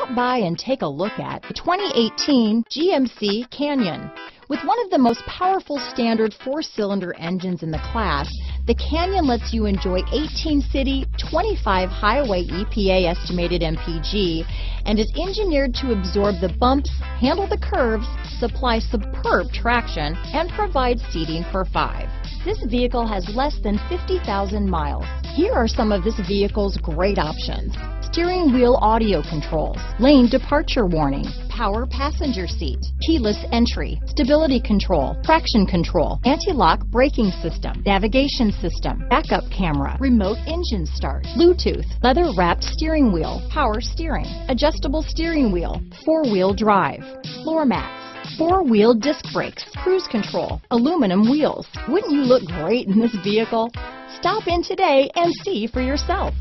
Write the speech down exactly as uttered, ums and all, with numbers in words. Stop by and take a look at the twenty eighteen G M C Canyon. With one of the most powerful standard four-cylinder engines in the class, the Canyon lets you enjoy eighteen city, twenty-five highway E P A estimated M P G, and is engineered to absorb the bumps, handle the curves, supply superb traction, and provide seating for five. This vehicle has less than fifty thousand miles. Here are some of this vehicle's great options: steering wheel audio controls, lane departure warning, power passenger seat, keyless entry, stability control, traction control, anti-lock braking system, navigation system, backup camera, remote engine start, Bluetooth, leather-wrapped steering wheel, power steering, adjustable steering wheel, four-wheel drive, floor mats, four-wheel disc brakes, cruise control, aluminum wheels. Wouldn't you look great in this vehicle? Stop in today and see for yourself.